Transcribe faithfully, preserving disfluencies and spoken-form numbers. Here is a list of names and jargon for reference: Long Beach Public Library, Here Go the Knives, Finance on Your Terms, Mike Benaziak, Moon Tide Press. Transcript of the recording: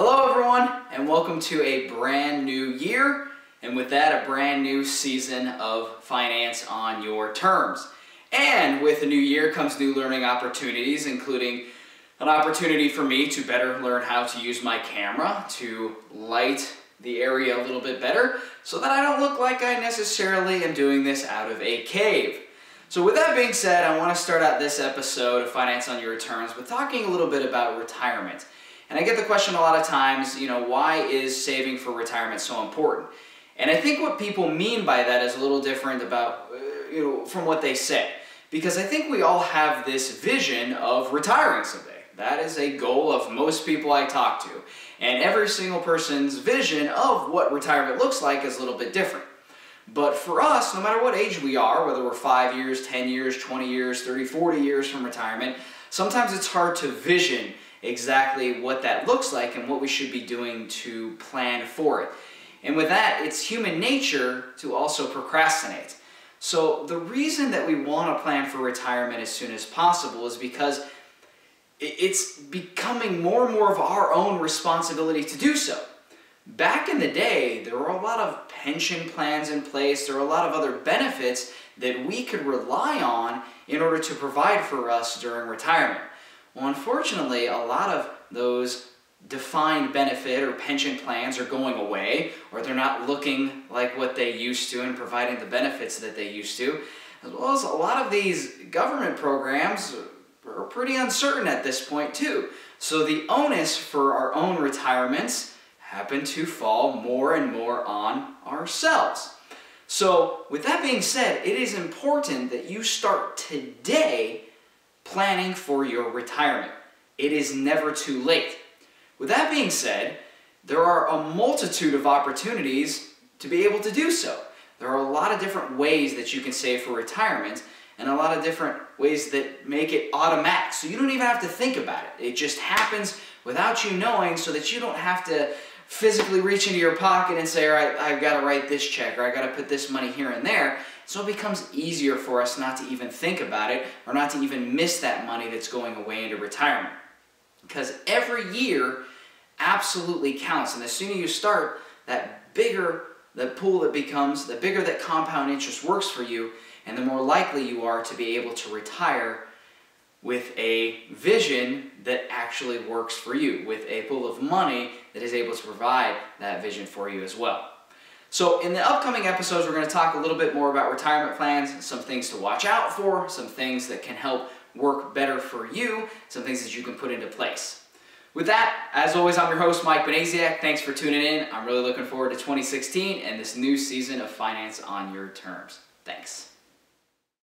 Hello everyone, and welcome to a brand new year, and with that, a brand new season of Finance on Your Terms. And with the new year comes new learning opportunities, including an opportunity for me to better learn how to use my camera to light the area a little bit better so that I don't look like I necessarily am doing this out of a cave. So with that being said, I want to start out this episode of Finance on Your Terms with talking a little bit about retirement. And I get the question a lot of times, you know, why is saving for retirement so important? And I think what people mean by that is a little different about, you know, from what they say. Because I think we all have this vision of retiring someday. That is a goal of most people I talk to. And every single person's vision of what retirement looks like is a little bit different. But for us, no matter what age we are, whether we're five years, ten years, twenty years, thirty, forty years from retirement, sometimes it's hard to vision exactly what that looks like and what we should be doing to plan for it. And with that, it's human nature to also procrastinate. So the reason that we want to plan for retirement as soon as possible is because it's becoming more and more of our own responsibility to do so. Back in the day, there were a lot of pension plans in place, there were a lot of other benefits that we could rely on in order to provide for us during retirement. Well, unfortunately, a lot of those defined benefit or pension plans are going away, or they're not looking like what they used to and providing the benefits that they used to, as well as a lot of these government programs are pretty uncertain at this point too. So the onus for our own retirements happen to fall more and more on ourselves. So with that being said, it is important that you start today planning for your retirement. It is never too late. With that being said, there are a multitude of opportunities to be able to do so. There are a lot of different ways that you can save for retirement and a lot of different ways that make it automatic. So you don't even have to think about it. It just happens without you knowing so that you don't have to physically reach into your pocket and say, all right, I've got to write this check or I've got to put this money here and there. So it becomes easier for us not to even think about it or not to even miss that money that's going away into retirement. Because every year absolutely counts, and the sooner you start, that bigger the pool that becomes, the bigger that compound interest works for you, and the more likely you are to be able to retire with a vision that actually works for you, with a pool of money that is able to provide that vision for you as well. So in the upcoming episodes, we're going to talk a little bit more about retirement plans, some things to watch out for, some things that can help work better for you, some things that you can put into place. With that, as always, I'm your host, Mike Benaziak. Thanks for tuning in. I'm really looking forward to twenty sixteen and this new season of Finance on Your Terms. Thanks.